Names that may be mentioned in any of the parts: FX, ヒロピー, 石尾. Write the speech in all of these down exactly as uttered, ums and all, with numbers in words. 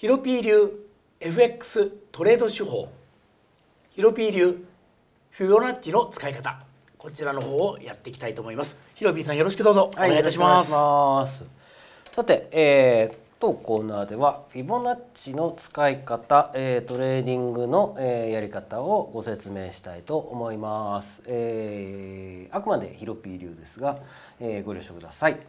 ヒロピー流 エフエックス トレード手法、ヒロピー流フィボナッチの使い方、こちらの方をやっていきたいと思います。ヒロピーさん、よろしくどうぞ、はい、お願いいたします。さて、えー当コーナーではフィボナッチの使い方、えー、トレーディングの、えー、やり方をご説明したいと思います。えー、あくまでヒロピー流ですが、えー、ご了承ください。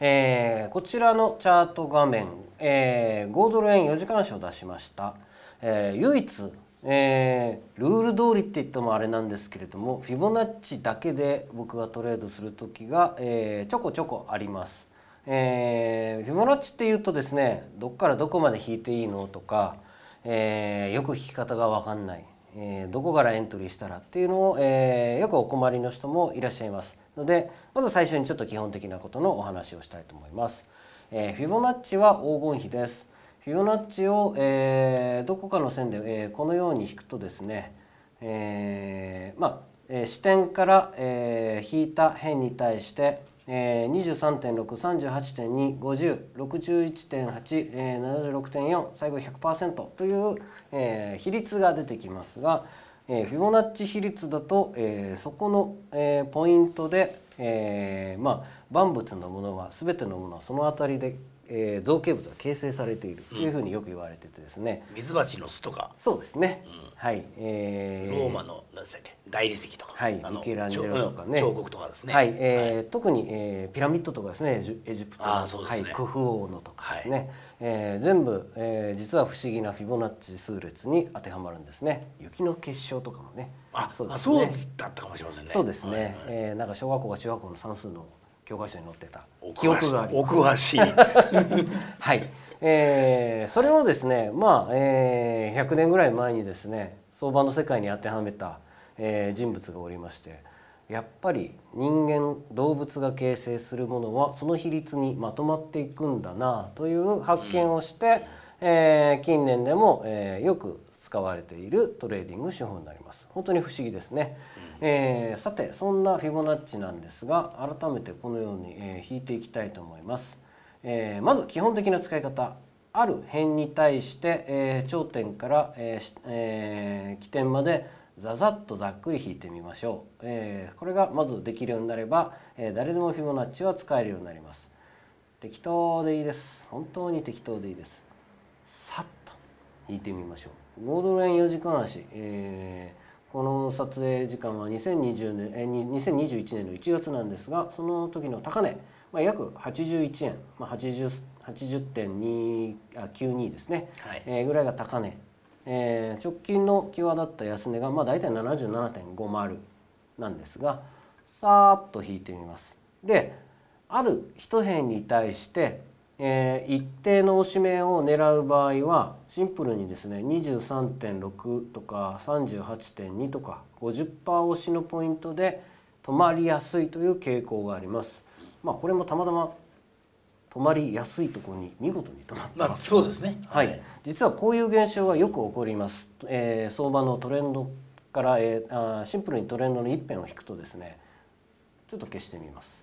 えー、こちらのチャート画面、えー、ごドルえんよじかんしを出しました。えー、唯一、えー、ルール通りって言ってもあれなんですけれども、フィボナッチだけで僕がトレードする時が、えー、ちょこちょこあります。えー、フィボナッチっていうとですね、どこからどこまで引いていいのとか、えー、よく引き方が分かんない、えー、どこからエントリーしたらっていうのを、えー、よくお困りの人もいらっしゃいますので、まず最初にちょっと基本的なことのお話をしたいと思います。えー、フィボナッチは黄金比です。フィボナッチを、えー、どこかの線で、えー、このように引くとですね、えー、まあ、えー、支点から、えー、引いた辺に対してにじゅうさんてんろく、さんじゅうはちてんに、ごじゅう、ろくじゅういちてんはち、ななじゅうろくてんよん、最後 ひゃくパーセント という、えー、比率が出てきますが、えー、フィボナッチ比率だと、えー、そこの、えー、ポイントで、えー、まあ万物のものは全てのものはその辺りで、えー、造形物が形成されているというふうによく言われててですね。うん、水橋の巣とか。そうですね。うん、はい、えー。ローマの何でしたっけ、大理石とか。はい。ミケランジェロとかね。彫刻とかですね。はい。えーはい、特に、えー、ピラミッドとかですね。エジプトの。あ、そうですね。はい、クフ王のとかですね。はい、えー、全部、えー、実は不思議なフィボナッチ数列に当てはまるんですね。雪の結晶とかもね。あ、そうですね。そうだったかもしれませんね。そうですね。はいはい、えー、なんか小学校が中学校の算数の教科書に載ってた記憶があります。お詳しい。はい、えー。それをですね、まあ、えー、ひゃくねんぐらい前にですね、相場の世界に当てはめた、えー、人物がおりまして、やっぱり人間、動物が形成するものはその比率にまとまっていくんだなという発見をして、うん、えー、近年でも、えー、よく使われているトレーディング手法になります。本当に不思議ですね。うん、えー、さて、そんなフィボナッチなんですが、改めてこのように、えー、引いていきたいと思います。えー、まず基本的な使い方、ある辺に対して、えー、頂点から、えーえー、起点までざざっとざっくり引いてみましょう。えー、これがまずできるようになれば、えー、誰でもフィボナッチは使えるようになります。適当でいいです。本当に適当でいいです。さっと引いてみましょう。ごドルえんよじかんあし、えー、この撮影時間はにせんにじゅうねん、えー、にせんにじゅういちねんのいちがつなんですが、その時の高値、まあ、約はちじゅういちえん、まあ、はちじゅうてんきゅうに ですね、はい、えー、ぐらいが高値、えー、直近の際立った安値がまあ大体 ななじゅうななてんごまる なんですが、さーっと引いてみます。で、ある一辺に対してえー、一定の押し目を狙う場合はシンプルにですね にじゅうさんてんろく とか さんじゅうはちてんに とか ごじゅっパーセント 押しのポイントで止まりやすいという傾向があります。まあ、これもたまたま止まりやすいところに見事に止まってます。まあ、そうですね。はい、はい、実はこういう現象はよく起こります。えー、相場のトレンドから、えー、あ、シンプルにトレンドの一辺を引くとですね、ちょっと消してみます。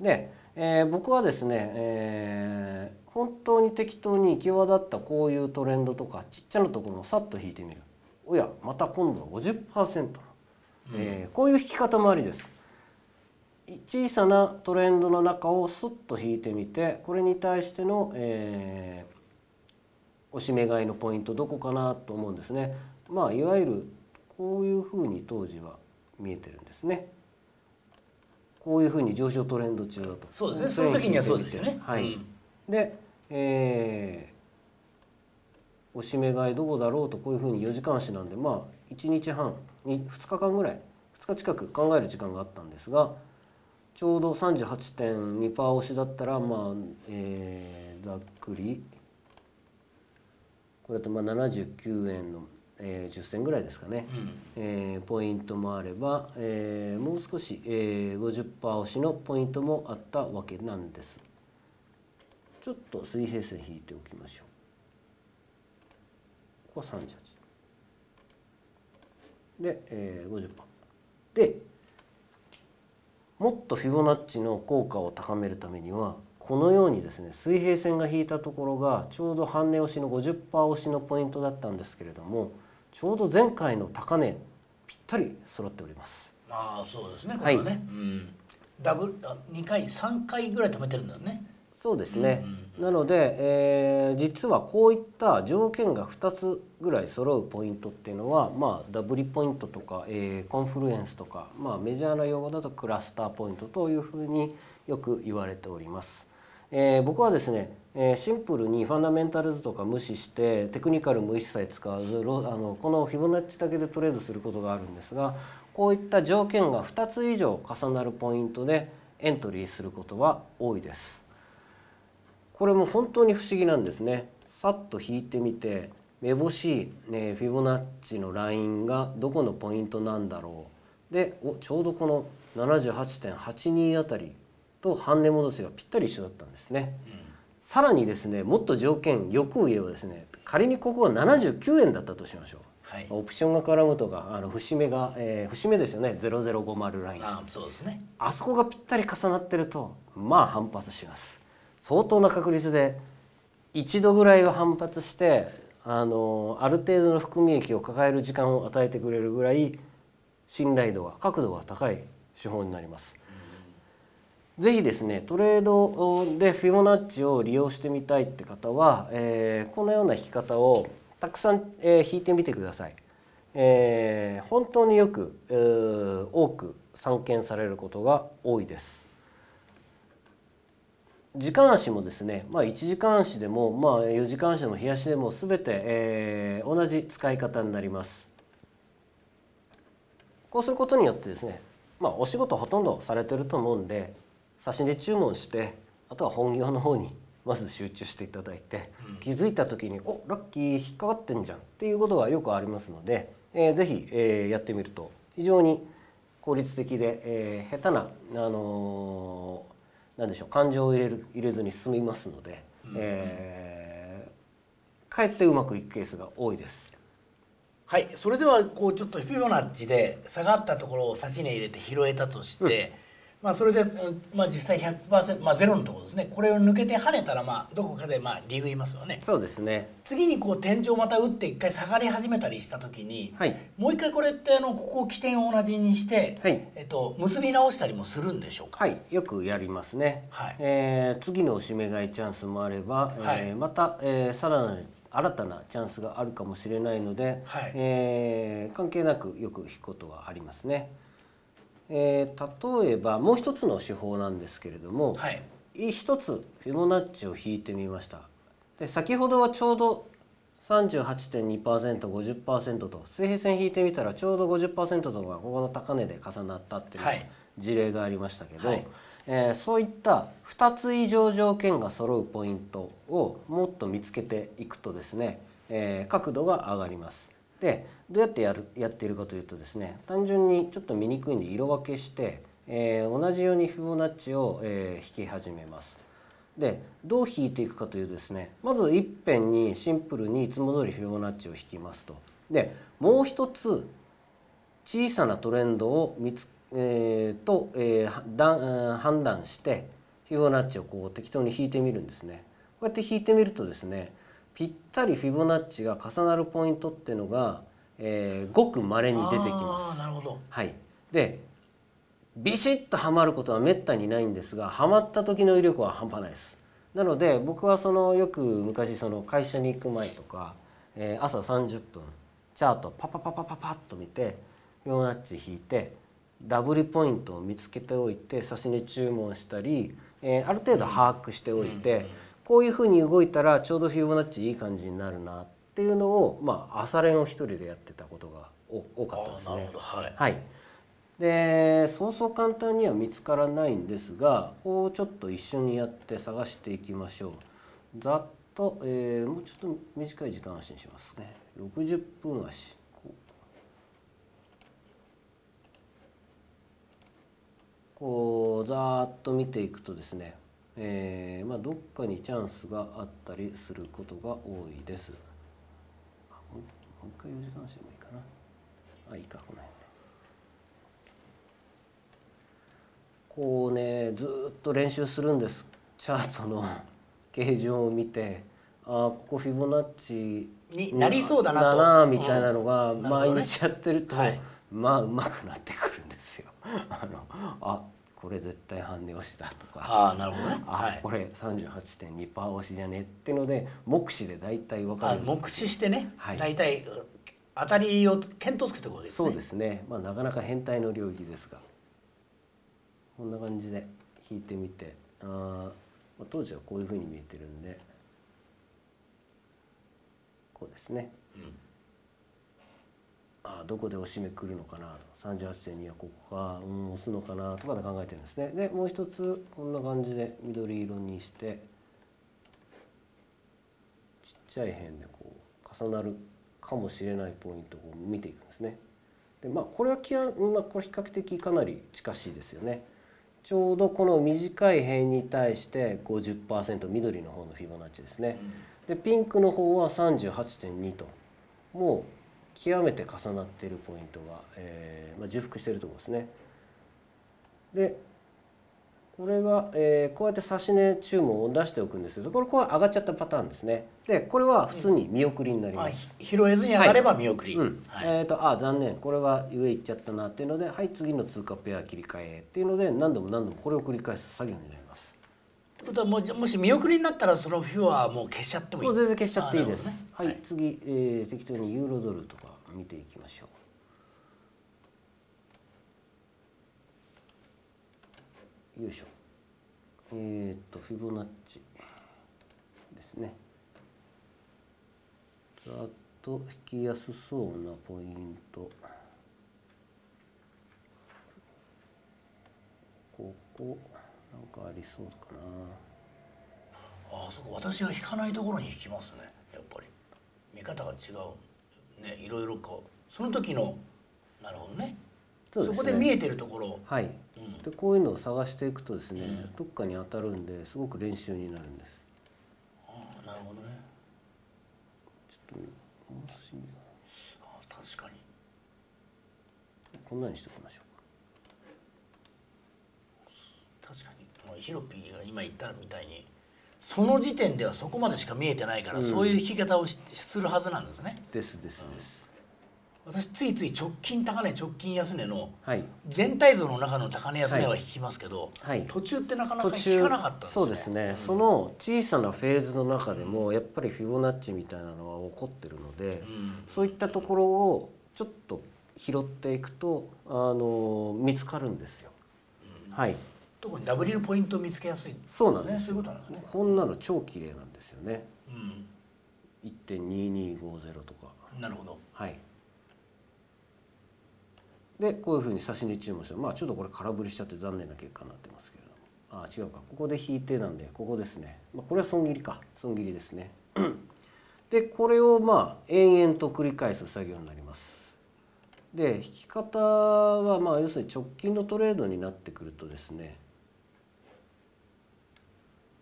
で、えー、僕はですね、えー、本当に適当に際立ったこういうトレンドとかちっちゃなところをさっと引いてみる。おや、また今度は ごじゅっパーセント、うん、えー、こういう引き方もありです。小さなトレンドの中をスッと引いてみて、これに対しての、えー、押し目買いのポイントどこかなと思うんですね。まあ、いわゆるこういうふうに当時は見えてるんですね。こういうふうに上昇トレンド中だと。そうですね。その時にはそうですよね。はい。うん、で、えー、押し目買いどこだろうと、こういうふうによじかんあしなんで、まあいちにちはんにふつかかんぐらい、ふつか近く考える時間があったんですが、ちょうど さんじゅうはちてんにパーセント 押しだったら、まあ、えー、ざっくりこれとまあななじゅうきゅうえんの、えー、じゅっせんぐらいですかね、うん、えー、ポイントもあれば、えー、もう少し、えー、ごじゅっパーセント 押しのポイントもあったわけなんです。ちょっと水平線引いておきましょう。ここはさんじゅうはちで、えー、ごじゅっパーセント で、もっとフィボナッチの効果を高めるためにはこのようにですね、水平線が引いたところがちょうど半値押しの ごじゅっパーセント 押しのポイントだったんですけれども、ちょうど前回の高値ぴったり揃っております。ああ、そうですね。これはね、はい、うん、ダブルにかいさんかいぐらい止めてるんだよね。そうですね、うん、なので、えー、実はこういった条件がふたつぐらい揃うポイントっていうのは、まあ、ダブリポイントとか、えー、コンフルエンスとか、まあ、メジャーな用語だとクラスターポイントというふうによく言われております。えー、僕はですね、えー、シンプルにファンダメンタルズとか無視してテクニカルも一切使わず、ロあのこのフィボナッチだけでトレードすることがあるんですが、こういった条件がふたつ以上重なるポイントでエントリーすることは多いです。これも本当に不思議なんですね。さっと引いてみて、めぼしい、ね、フィボナッチのラインがどこのポイントなんだろうで、おちょうどこの ななじゅうはちてんはちに あたりと半値戻しがぴったり一緒だったんですね。うん、さらにですね、もっと条件欲を言えばですね、仮にここがななじゅうきゅうえんだったとしましょう。はい、オプションが絡むとか、あの節目が、えー、節目ですよね、ゼロゼロごじゅうライン。あ、そうですね。あそこがぴったり重なってると、まあ反発します。相当な確率で一度ぐらいは反発して、あのある程度の含み益を抱える時間を与えてくれるぐらい信頼度が角度が高い手法になります。ぜひですね、トレードでフィボナッチを利用してみたいって方は、えー、このような引き方をたくさん、えー、引いてみてください。えー、本当によく、えー、多く散見されることが多いです。時間足もですね、まあ、いちじかん足でも、まあ、よじかん足でも日足でも全て、えー、同じ使い方になります。こうすることによってですね、まあ、お仕事ほとんどされてると思うんで、差し値注文して、あとは本業の方にまず集中していただいて、気づいた時に「おラッキー引っかかってんじゃん」っていうことがよくありますので、えー、ぜひ、えー、やってみると非常に効率的で、えー、下手な、あのー、なんでしょう、感情を入れる入れずに進みますので、えー、かえってうまくいくケースが多いです。はい、それではこうちょっとフィボナッチで下がったところを差し値入れて拾えたとして。うん、まあそれで、まあ、実際 ひゃくパーセント、まあ、ゼロのところですね、これを抜けて跳ねたら、まあどこかでまあ利食いますよね。そうですね。次にこう天井また打って一回下がり始めたりした時に、はい、もう一回これってあのここを起点を同じにして、はい、えっと、結び直したりもするんでしょうか。はい、よくやりますね。はい、えー、次の押し目買いチャンスもあれば、はい、えー、また、えー、さらなる新たなチャンスがあるかもしれないので、はい、えー、関係なくよく引くことはありますね。えー、例えばもう一つの手法なんですけれども、はい、一つフィボナッチを引いてみました。で、先ほどはちょうど さんじゅうはちてんにパーセントごじゅっパーセント と水平線引いてみたらちょうど ごじゅっパーセント とかここの高値で重なったっていう事例がありましたけど、はい、えー、そういったふたつ以上条件が揃うポイントをもっと見つけていくとですね、えー、角度が上がります。で、どうやってやるやっているかというとですね、単純にちょっと見にくいんで色分けして、えー、同じようにフィボナッチを、えー、引き始めます。で、どう引いていくかというとですね、まず一辺にシンプルにいつも通りフィボナッチを引きますと。で、もう一つ小さなトレンドを見つ、えー、と、えーだ、判断してフィボナッチをこう適当に引いてみるんですね。こうやって引いてみるとですね、ぴったりフィボナッチが重なるポイントっていうのが、えー、ごく稀に出てきます。なるほど。はい。で、ビシッとはまることはめったにないんですが、はまった時の威力は半端ないです。なので僕はそのよく昔その会社に行く前とか、えー、朝さんじゅっぷんチャートパパパパパパッと見てフィボナッチ引いてダブルポイントを見つけておいて差し値注文したり、えー、ある程度把握しておいて。うんうんうん、こういう風に動いたらちょうどフィボナッチいい感じになるなっていうのを、まあ朝練を一人でやってたことが多かったですね。はい、はい、でそうそう簡単には見つからないんですが、こうちょっと一緒にやって探していきましょう。ざっと、えー、もうちょっと短い時間足にしますね。ろくじゅっぷん足。こうざっと見ていくとですね、えーまあ、どっかにチャンスがあったりすることが多いです。もう一回よじかん足でもいいかな。あ、いいか、この辺で。こうね、ずっと練習するんです。チャートの形状を見て、ああここフィボナッチになりそうだなと、だなみたいなのが毎日やってると、うん、るね、まあうまくなってくるんですよ。あのあこれ絶対半値押しだとか、あーなるほど、ね、あこれ さんじゅうはちてんにパーセント 押しじゃねってので目視で大体分かる。目視してね、はい、大体当たりを検討するところですね。そうですね、まあ、なかなか変態の領域ですが、こんな感じで引いてみて、あ、まあ、当時はこういうふうに見えてるんでこうですね、うん、あどこで押し目くるのかな、さんじゅうはちてんに はここか、うん、押すのかなとかで考えてるんですね。でもう一つこんな感じで緑色にしてちっちゃい辺でこう重なるかもしれないポイントを見ていくんですね。でまあこれはき、まあ、これ比較的かなり近しいですよね。ちょうどこの短い辺に対して ごじゅっパーセント 緑の方のフィボナッチですね。でピンクの方は さんじゅうはちてんに ともう極めて重なっているポイントが、えーまあ、重複しているところですね。でこれが、えー、こうやって指値注文を出しておくんですけど、これこう上がっちゃったパターンですね。でこれは普通に見送りになります。うん、拾えずに上がれば見送り。えっとあ残念これは上行っちゃったなっていうので、はい次の通貨ペア切り替えっていうので何度も何度もこれを繰り返す作業になります。もし見送りになったらそのフィボはもう消しちゃってもいい。もう全然消しちゃっていいです。ね、はい、はい、次、えー、適当にユーロドルとか見ていきましょう。よいしょ、えっとフィボナッチですね。ざっと引きやすそうなポイント、ここなんかありそうかな。ああそこ私は引かないところに引きますね。やっぱり見方が違うね、いろいろこうその時の、なるほどね。そこで見えてるところ、はい、でこういうのを探していくとですね、うん、どっかに当たるんですごく練習になるんです。ああなるほどね。ちょっと面白いな。ああ確かに。こんなにしておきましょうか。確かにヒロピーが今言ったみたいにその時点ではそこまでしか見えてないから、うん、そういう引き方をしするはずなんですね。ですですです。うん私ついつい直近高値直近安値の全体像の中の高値安値は引きますけど、はいはい、途中ってなかなか引かなかったんですね。そうですね、うん、その小さなフェーズの中でもやっぱりフィボナッチみたいなのは起こってるので、うん、そういったところをちょっと拾っていくとあの見つかるんですよ。うん、はい。特に ダブリュー のポイントを見つけやすい、ね。そうなんです。そういうことなんですね。こんなの超綺麗なんですよね。うん。いってんにーにーごーぜろ とか。なるほど。はい。でこういうふうに差し値注文して、まあちょっとこれ空振りしちゃって残念な結果になってますけれども、ああ違うか、ここで引いてなんでここですね、まあ、これは損切りか、損切りですね。でこれをまあ延々と繰り返す作業になります。で引き方はまあ要するに直近のトレードになってくるとですね、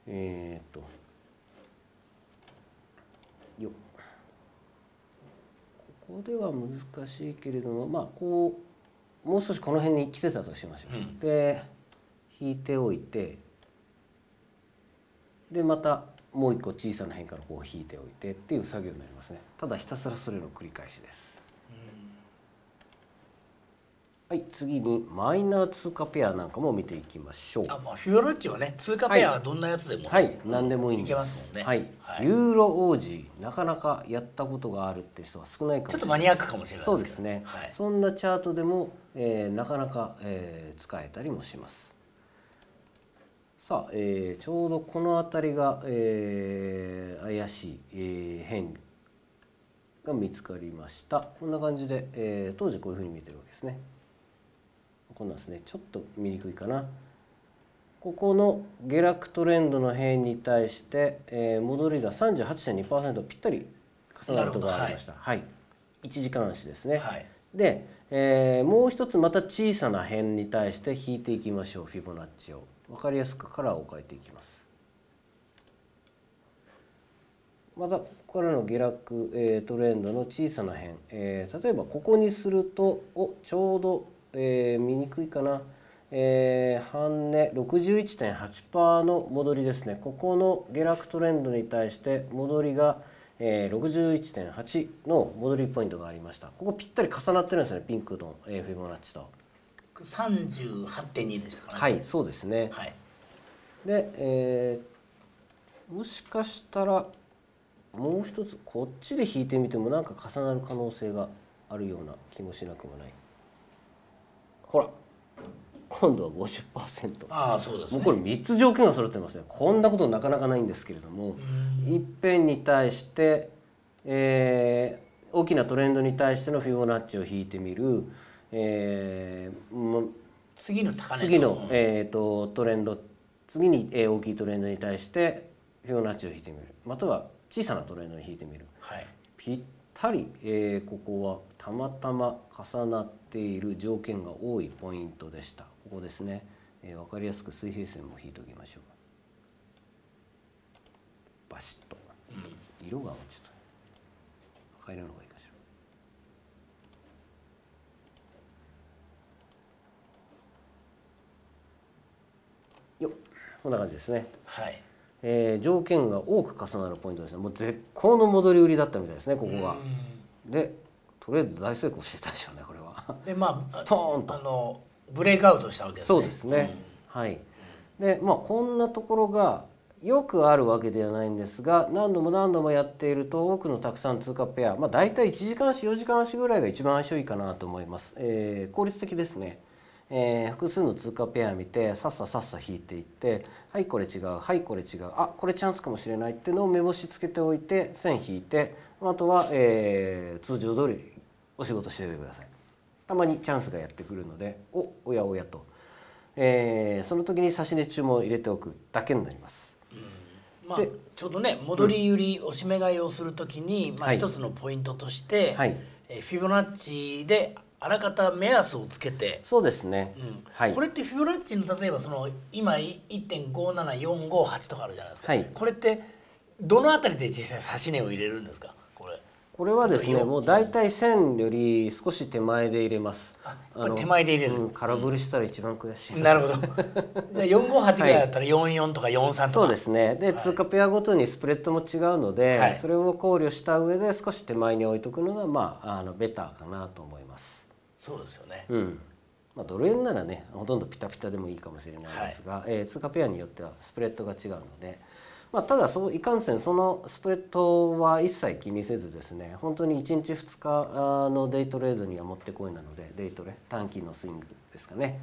えっとよっここでは難しいけれども、まあこうもう少しこの辺に来てたとしましょう。うん、で引いておいて、でまたもう一個小さな辺からこう引いておいてっていう作業になりますね。ただひたすらそれの繰り返しです。うん、はい、次にマイナー通貨ペアなんかも見ていきましょう。あ、まあフィボナッチはね、通貨ペアはどんなやつでも、はい、はい、何でもいいんです。いけますもんね。はい。はい、ユーロオージーなかなかやったことがあるって人は少ないかもしれない。ちょっとマニアックかもしれないですけど。そうですね。はい、そんなチャートでも。えー、なかなか、えー、使えたりもします。さあ、えー、ちょうどこの辺りが、えー、怪しい、えー、変が見つかりました。こんな感じで、えー、当時こういうふうに見えてるわけですね。こんなんですね。ちょっと見にくいかな。ここの下落トレンドの辺に対して、えー、戻りが さんじゅうはちてんにパーセント ぴったり重なるところがありました。はい。いちじかん足ですね。はい、でえー、もう一つまた小さな辺に対して引いていきましょう。フィボナッチを分かりやすくカラーを変えていきます。またここからの下落、えー、トレンドの小さな辺、えー、例えばここにするとおちょうど、えー、見にくいかな、えー、半値 ろくじゅういちてんはちパーセント の戻りですね。ここの下落トレンドに対して戻りが、えー、ろくじゅういちてんはち の戻りポイントがありました。ここぴったり重なってるんですね、ピンクの、えー、フィボナッチと。さんじゅうはちてんに ですかね。はい、そうですね。はい、で、えー、もしかしたらもう一つこっちで引いてみてもなんか重なる可能性があるような気もしなくもない。ほら今度は ごじゅっパーセント。 ああ、そうですね。もうこれみっつ条件が揃ってますね。こんなことなかなかないんですけれども、いっぺんに対して、えー、大きなトレンドに対してのフィボナッチを引いてみる、えー、次の高値、次の、えー、とトレンド、次に、えー、大きいトレンドに対してフィボナッチを引いてみる、または小さなトレンドに引いてみる、はい、ぴったり、えー、ここはたまたま重なっている条件が多いポイントでした。ここですね、えー、分かりやすく水平線も引いておきましょう。バシッと、うん、色が落ちた赤色の方がいいかしら。よっ、こんな感じですね。はい。えー、条件が多く重なるポイントですね。もう絶好の戻り売りだったみたいですね、ここが。でとりあえず大成功してたでしょうね、これは。でまあストーンとあのブレイクアウトしたわけですね。そうですね、うん、はい。でまあこんなところがよくあるわけではないんですが、何度も何度もやっていると多くのたくさん通貨ペア、まあ、大体いちじかん足よじかん足ぐらいが一番相性いいかなと思います、えー、効率的ですね。えー、複数の通貨ペア見てさっささっさ引いていって、はいこれ違う、はいこれ違う、あこれチャンスかもしれないってのを目星つけておいて線引いて、あとは、えー、通常通りお仕事しててください。たまにチャンスがやってくるので、おおやおやと、えー、その時に差し値注文を入れておくだけになります。まあ、ちょうどね戻り売り押し目買いをする時に、うん、まあ一つのポイントとして、はい、フィボナッチであらかた目安をつけて、そうですね、これってフィボナッチの例えばその今 いってんごーななよんごーはち とかあるじゃないですか、はい、これってどのあたりで実際差し値を入れるんですか。これこれはですね、もう大体線より少し手前で入れます。あこれ手前で入れる、うん、空振りしたら一番悔しい、うん、なるほど。じゃあよんごーはちぐらいだったらよんよんとかよんさんとか、はい、そうですね。で、はい、通貨ペアごとにスプレッドも違うので、はい、それを考慮した上で少し手前に置いとくのがまああのベターかなと思います。そうですよね。うん。まあドル円ならね、ほとんどピタピタでもいいかもしれないですが、はい、えー、通貨ペアによってはスプレッドが違うので、まあただそういかんせんそのスプレッドは一切気にせずですね、本当にいちにちふつかのデイトレードにはもってこいなので、デイトレ短期のスイングですかね。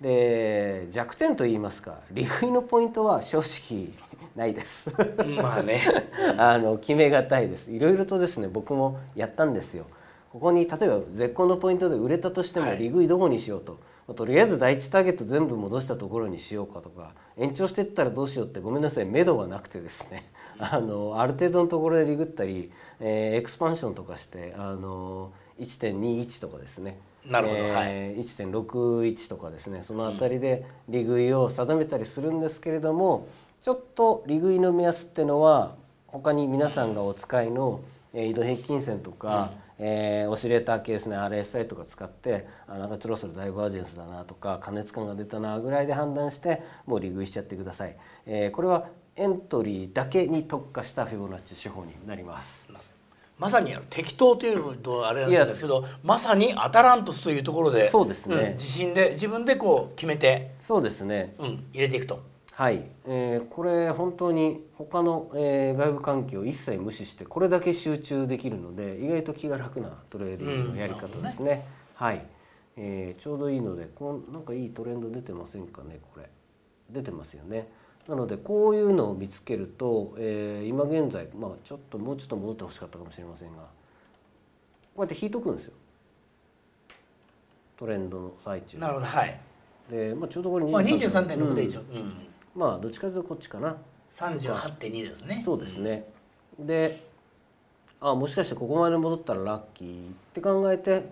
で弱点といいますか利食いのポイントは正直ないです。まあね。あの決めがたいです。いろいろとですね、僕もやったんですよ。ここに例えば絶好のポイントで売れたとしても利食いどこにしようと、はい、とりあえず第一ターゲット全部戻したところにしようかとか、延長していったらどうしようってごめんなさい目処がなくてですね、うん、あのある程度のところで利食ったり、えー、エクスパンションとかして いってんにいち とかですね、なるほど、えー、いってんろくいち とかですね、その辺りで利食いを定めたりするんですけれども、ちょっと利食いの目安ってのは他に皆さんがお使いの移動平均線とか、うん、えー、オシレーター系ですね アールエスアイ とか使って、あなんかそろそろダイバージェンスだなとか過熱感が出たなぐらいで判断してもう利食いしちゃってください、えー、これはエントリーだけに特化したフィボナッチ手法になります。まさに適当というとあれなんですけど、まさに当たらんとすというところで、そうですね、うん、自信で自分でこう決めて、そうですね、うん、入れていくと。はい、えー、これ本当に他の、えー、外部環境を一切無視してこれだけ集中できるので、意外と気が楽なトレーディングのやり方ですね。はい、えー、ちょうどいいので、こうなんかいいトレンド出てませんかね、これ出てますよね。なのでこういうのを見つけると、えー、今現在まあちょっともうちょっと戻ってほしかったかもしれませんが、こうやって引いとくんですよトレンドの最中。なるほど、はい。でまあちょうどこれ にじゅうさんてんろく で一応。うんうん、まあどっちかというとこっちかな。さんじゅうはちてんに ですね。そうですね。うん、で、あもしかしてここまで戻ったらラッキーって考えて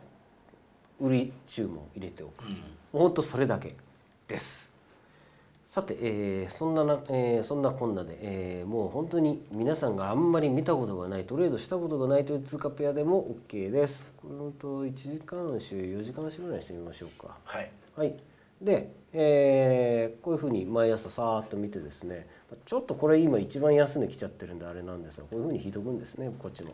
売り注文を入れておく。うん、ほんとそれだけです。さて、えー、そんなな、えー、そんなこんなで、えー、もう本当に皆さんがあんまり見たことがない、トレードしたことがないという通貨ペアでも OK です。これといちじかん足よじかん足ぐらいにしてみましょうか。はい。はい。で、えー、こういうふうに毎朝さーっと見てですね、ちょっとこれ今一番安値来ちゃってるんであれなんですが、こういうふうに引いとくんですね、こっちも。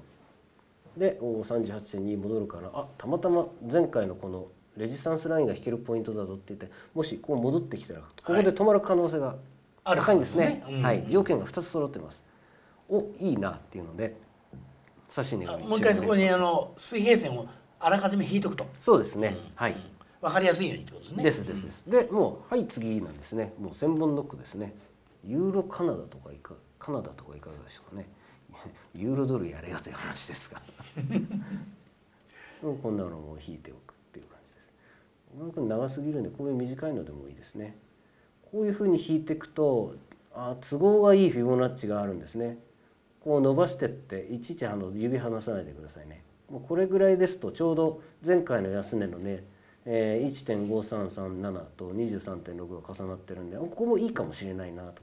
で さんじゅうはちてんに 戻るから、あ、たまたま前回のこのレジスタンスラインが引けるポイントだぞって言って、もしこう戻ってきたらここで止まる可能性が高いんですね。はい、条件がふたつ揃ってます。お、いいなっていうので差し値が、もう一回そこにあの水平線をあらかじめ引いとくと。そうですね。はい、わかりやすいようにってことですね。ですですです。で、もうはい次なんですね。もう千本ノックですね。ユーロカナダとかいかカナダとかいかがでしょうかね。ユーロドルやれよという話ですがこんなのも引いておくっていう感じです。これ長すぎるんで、こういう短いのでもいいですね。こういうふうに引いていくと、あ、都合がいいフィボナッチがあるんですね。こう伸ばしてっていちいちあの指離さないでくださいね。もうこれぐらいですと、ちょうど前回の安値のね、えー、いちてんごさんさんなな と にじゅうさんてんろく が重なってるんで、ここもいいかもしれないなとか、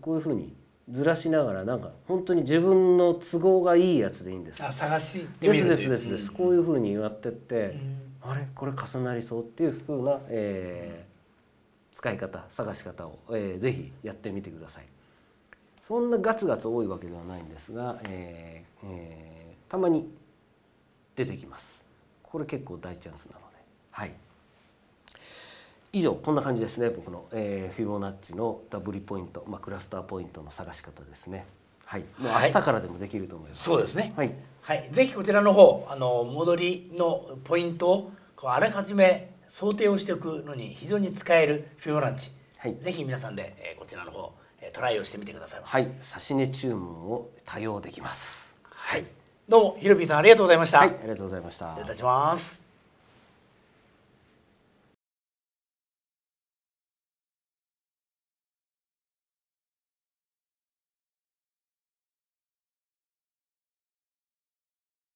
こういうふうにずらしながら、なんか本当に自分の都合がいいやつでいいんです。あ、探してみるという。ですですですです。こういうふうにやってって、うん、あれこれ重なりそうっていうふうな、えー、使い方探し方を、えー、ぜひやってみてください。そんなガツガツ多いわけではないんですが、えーえー、たまに出てきます。これ結構大チャンスなので。はい、以上こんな感じですね、僕の、えー、フィボナッチのダブリポイント、まあ、クラスターポイントの探し方ですね。はい、もう明日からでもできると思います。はい、そうですね。はい、はい、ぜひこちらの方、あの戻りのポイントをこうあらかじめ想定をしておくのに非常に使えるフィボナッチ、はい、ぜひ皆さんで、えー、こちらの方、えー、トライをしてみてください。はい、指値注文を多用できます。はい、どうもひろぴーさんありがとうございました。はい、ありがとうございました。失礼いたします。